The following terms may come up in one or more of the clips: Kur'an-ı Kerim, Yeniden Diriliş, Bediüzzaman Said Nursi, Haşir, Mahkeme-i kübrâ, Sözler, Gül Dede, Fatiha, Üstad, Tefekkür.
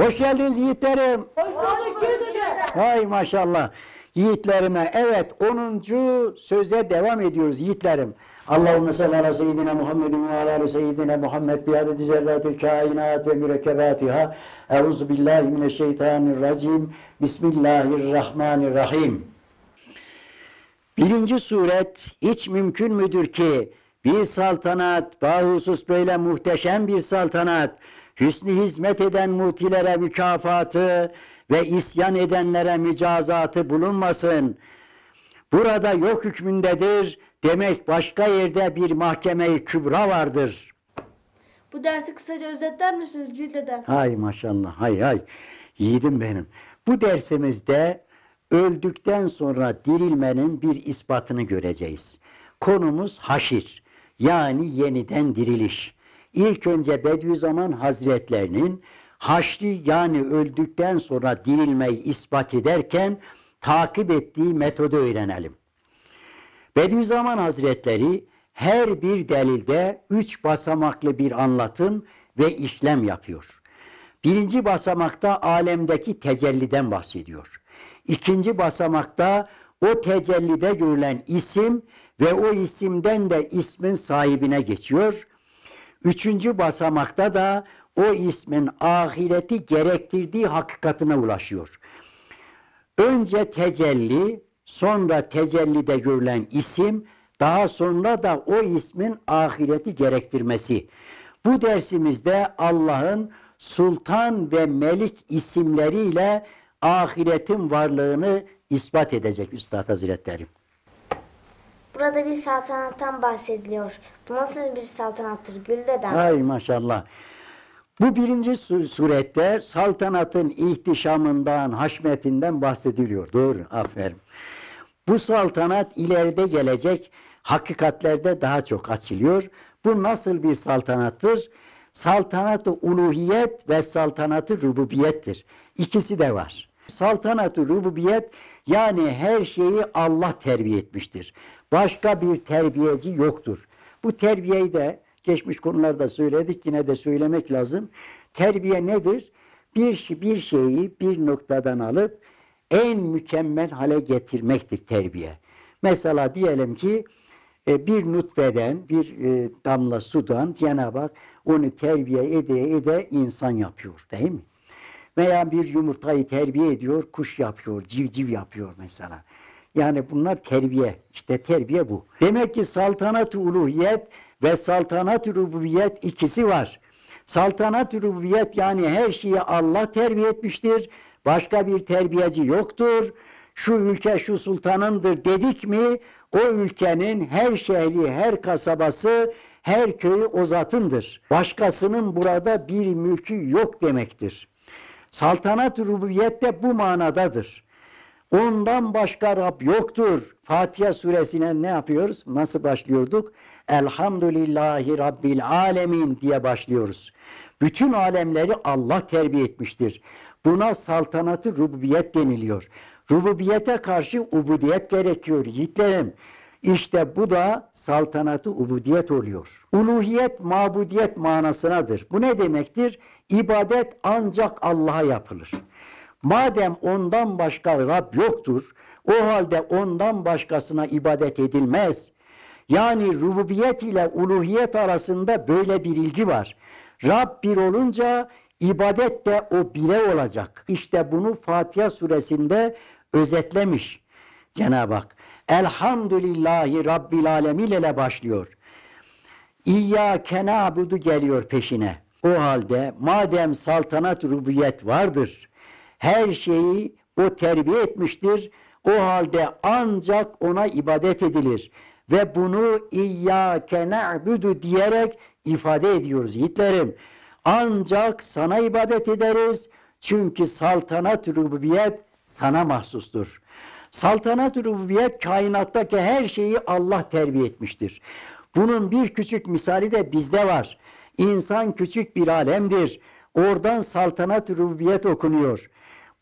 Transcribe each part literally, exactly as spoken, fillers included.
Hoş geldiniz yiğitlerim. Hoş bulduk Gül Dede. Hay maşallah. Yiğitlerime, evet, onuncu söze devam ediyoruz yiğitlerim. Allahümme salli ala seyyidina Muhammedin ve ala seyyidina Muhammed biadeti zerratil kainat ve mürekkebatiha. Euzu billahi mineşşeytanirracim. Bismillahirrahmanirrahim. Birinci suret, hiç mümkün müdür ki bir saltanat, bahusus böyle muhteşem bir saltanat, hüsnü hizmet eden mutilere mükafatı ve isyan edenlere mücazatı bulunmasın. Burada yok hükmündedir, demek başka yerde bir mahkeme-i kübra vardır. Bu dersi kısaca özetler misiniz Gül Dede? Hay maşallah, hay hay, yiğidim benim. Bu dersimizde öldükten sonra dirilmenin bir ispatını göreceğiz. Konumuz haşir, yani yeniden diriliş. İlk önce Bediüzzaman Hazretlerinin haşri, yani öldükten sonra dirilmeyi ispat ederken takip ettiği metodu öğrenelim. Bediüzzaman Hazretleri her bir delilde üç basamaklı bir anlatım ve işlem yapıyor. Birinci basamakta alemdeki tecelliden bahsediyor. İkinci basamakta o tecellide görülen isim ve o isimden de ismin sahibine geçiyor. Üçüncü basamakta da o ismin ahireti gerektirdiği hakikatine ulaşıyor. Önce tecelli, sonra tecellide görülen isim, daha sonra da o ismin ahireti gerektirmesi. Bu dersimizde Allah'ın Sultan ve Melik isimleriyle ahiretin varlığını ispat edecek Üstad Hazretleri. Burada bir saltanattan bahsediliyor. Bu nasıl bir saltanattır Gül Dede? Hay maşallah. Bu birinci surette saltanatın ihtişamından, haşmetinden bahsediliyor. Doğru, aferin. Bu saltanat ileride gelecek hakikatlerde daha çok açılıyor. Bu nasıl bir saltanattır? Saltanat-ı uluhiyet ve saltanat-ı rububiyettir. İkisi de var. Saltanat-ı rububiyet, yani her şeyi Allah terbiye etmiştir. Başka bir terbiyeci yoktur. Bu terbiyeyi de geçmiş konularda söyledik, yine de söylemek lazım. Terbiye nedir? Bir, bir şeyi bir noktadan alıp en mükemmel hale getirmektir terbiye. Mesela diyelim ki bir nutfeden, bir damla sudan Cenab-ı Hak onu terbiye ede ede insan yapıyor, değil mi? Veya bir yumurtayı terbiye ediyor, kuş yapıyor, civciv yapıyor mesela. Yani bunlar terbiye, işte terbiye bu. Demek ki saltanat-ı uluhiyet ve saltanat-ı rububiyet ikisi var. Saltanat-ı rububiyet, yani her şeyi Allah terbiye etmiştir, başka bir terbiyeci yoktur. Şu ülke şu sultanındır dedik mi, o ülkenin her şehri, her kasabası, her köyü o zatındır. Başkasının burada bir mülkü yok demektir. Saltanat-ı rububiyet de bu manadadır. Ondan başka Rab yoktur. Fatiha suresine ne yapıyoruz? Nasıl başlıyorduk? Elhamdülillahi Rabbil alemin diye başlıyoruz. Bütün alemleri Allah terbiye etmiştir. Buna saltanat-ı rububiyet deniliyor. Rububiyete karşı ubudiyet gerekiyor yiğitlerim. İşte bu da saltanat-ı ubudiyet oluyor. Uluhiyet, mabudiyet manasınadır. Bu ne demektir? İbadet ancak Allah'a yapılır. Madem ondan başka Rab yoktur, o halde ondan başkasına ibadet edilmez. Yani rububiyet ile uluhiyet arasında böyle bir ilgi var. Rab bir olunca ibadet de o bire olacak. İşte bunu Fatiha suresinde özetlemiş Cenab-ı Hak. Elhamdülillahi Rabbil alemin ile başlıyor. İyyâke na'budu geliyor peşine. O halde madem saltanat rububiyet vardır, her şeyi o terbiye etmiştir, o halde ancak ona ibadet edilir. Ve bunu İyyâke na'budu diyerek ifade ediyoruz yiğitlerim. Ancak sana ibadet ederiz, çünkü saltanat rububiyet sana mahsustur. Saltanat-ı rububiyet, kainattaki her şeyi Allah terbiye etmiştir. Bunun bir küçük misali de bizde var. İnsan küçük bir alemdir. Oradan saltanat-ı rububiyet okunuyor.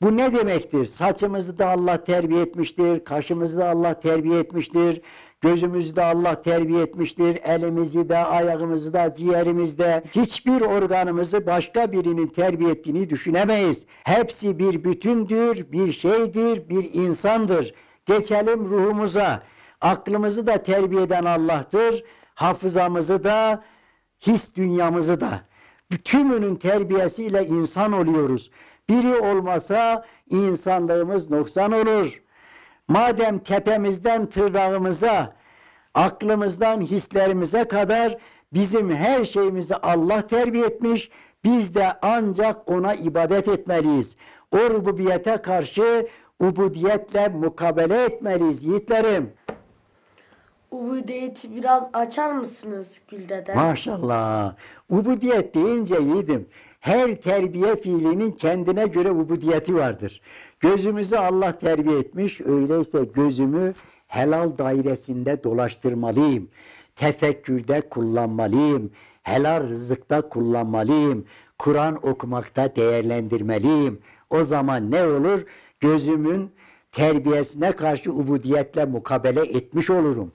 Bu ne demektir? Saçımızı da Allah terbiye etmiştir, kaşımızı da Allah terbiye etmiştir, Gözümüzü de Allah terbiye etmiştir. Elimizi de, ayağımızı da, ciğerimizi de, hiçbir organımızı başka birinin terbiye ettiğini düşünemeyiz. Hepsi bir bütündür, bir şeydir, bir insandır. Geçelim ruhumuza. Aklımızı da terbiye eden Allah'tır. Hafızamızı da, his dünyamızı da. Bütününün terbiyesiyle insan oluyoruz. Biri olmasa insanlığımız noksan olur. Madem tepemizden tırnağımıza, aklımızdan hislerimize kadar bizim her şeyimizi Allah terbiye etmiş, biz de ancak ona ibadet etmeliyiz. O rububiyete karşı ubudiyetle mukabele etmeliyiz yiğitlerim. Ubudiyeti biraz açar mısınız Gül Dede? Maşallah. Ubudiyet deyince yiğidim, her terbiye fiilinin kendine göre ubudiyeti vardır. Gözümüzü Allah terbiye etmiş, öyleyse gözümü helal dairesinde dolaştırmalıyım. Tefekkürde kullanmalıyım, helal rızıkta kullanmalıyım, Kur'an okumakta değerlendirmeliyim. O zaman ne olur? Gözümün terbiyesine karşı ubudiyetle mukabele etmiş olurum.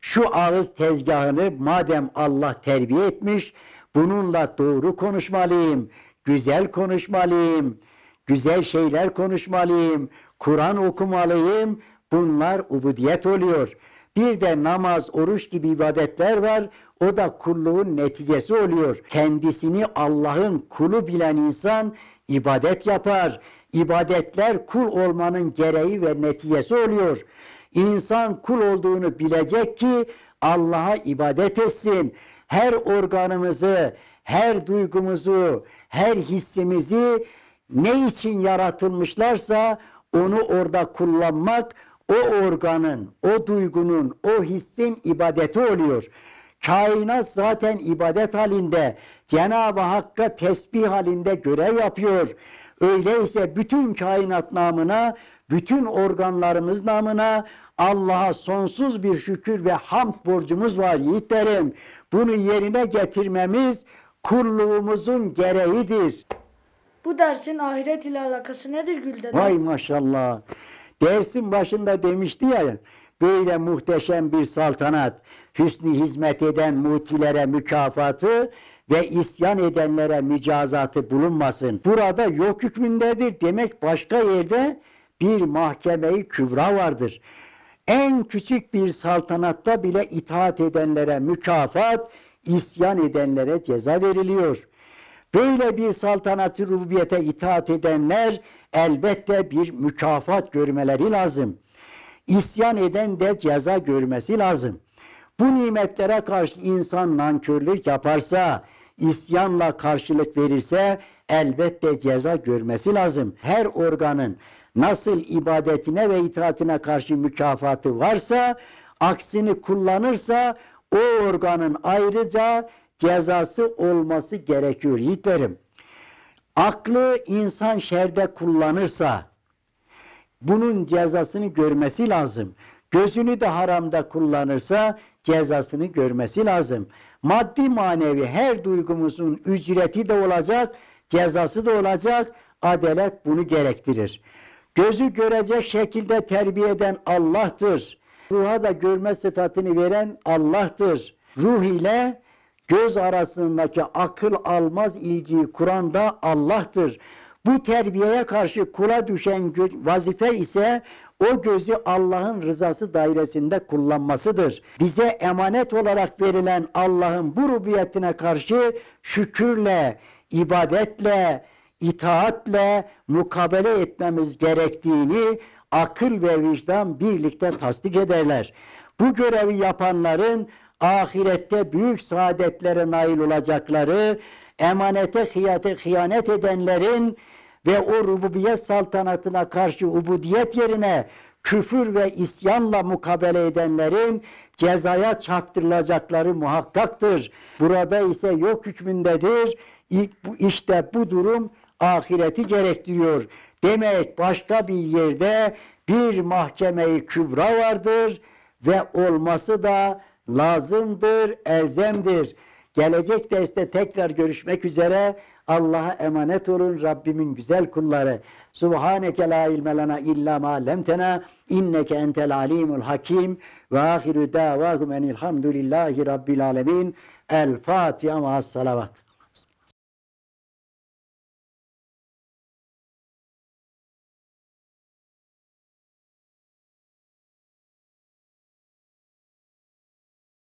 Şu ağız tezgahını madem Allah terbiye etmiş, bununla doğru konuşmalıyım, güzel konuşmalıyım, güzel şeyler konuşmalıyım, Kur'an okumalıyım. Bunlar ubudiyet oluyor. Bir de namaz, oruç gibi ibadetler var. O da kulluğun neticesi oluyor. Kendisini Allah'ın kulu bilen insan ibadet yapar. İbadetler kul olmanın gereği ve neticesi oluyor. İnsan kul olduğunu bilecek ki Allah'a ibadet etsin. Her organımızı, her duygumuzu, her hissimizi ne için yaratılmışlarsa onu orada kullanmak, o organın, o duygunun, o hissin ibadeti oluyor. Kainat zaten ibadet halinde, Cenab-ı Hakk'a tesbih halinde görev yapıyor. Öyleyse bütün kainat namına, bütün organlarımız namına Allah'a sonsuz bir şükür ve hamd borcumuz var yiğitlerim. Bunu yerine getirmemiz kulluğumuzun gereğidir. Bu dersin ahiret ile alakası nedir Gül Dede? Vay maşallah. Dersin başında demişti ya, böyle muhteşem bir saltanat, hüsnü hizmet eden mutilere mükafatı ve isyan edenlere mücazatı bulunmasın. Burada yok hükmündedir. Demek başka yerde bir mahkeme-i kübra vardır. En küçük bir saltanatta bile itaat edenlere mükafat, isyan edenlere ceza veriliyor. Böyle bir saltanat-ı rububiyete itaat edenler elbette bir mükafat görmeleri lazım. İsyan eden de ceza görmesi lazım. Bu nimetlere karşı insan nankörlük yaparsa, isyanla karşılık verirse elbette ceza görmesi lazım. Her organın nasıl ibadetine ve itaatine karşı mükafatı varsa, aksini kullanırsa o organın ayrıca cezası olması gerekiyor yiğitlerim. Aklı insan şerde kullanırsa bunun cezasını görmesi lazım. Gözünü de haramda kullanırsa cezasını görmesi lazım. Maddi manevi her duygumuzun ücreti de olacak, cezası da olacak. Adalet bunu gerektirir. Gözü görecek şekilde terbiye eden Allah'tır. Ruha da görme sıfatını veren Allah'tır. Ruh ile göz arasındaki akıl almaz ilgiyi kuran da Allah'tır. Bu terbiyeye karşı kula düşen vazife ise o gözü Allah'ın rızası dairesinde kullanmasıdır. Bize emanet olarak verilen Allah'ın bu rububiyetine karşı şükürle, ibadetle, itaatle mukabele etmemiz gerektiğini akıl ve vicdan birlikte tasdik ederler. Bu görevi yapanların ahirette büyük saadetlere nail olacakları, emanete hıyanet edenlerin ve o rububiyet saltanatına karşı ubudiyet yerine küfür ve isyanla mukabele edenlerin cezaya çarptırılacakları muhakkaktır. Burada ise yok hükmündedir. İşte bu durum ahireti gerektiriyor. Demek başka bir yerde bir mahkeme-i kübra vardır ve olması da lazımdır, elzemdir. Gelecek derste tekrar görüşmek üzere. Allah'a emanet olun Rabbimin güzel kulları. Subhaneke la ilme lana illa ma lemtena inneke entel alimul hakim ve ahiru davahum enilhamdülillahi rabbil alemin. El Fatiha ma'as salavat.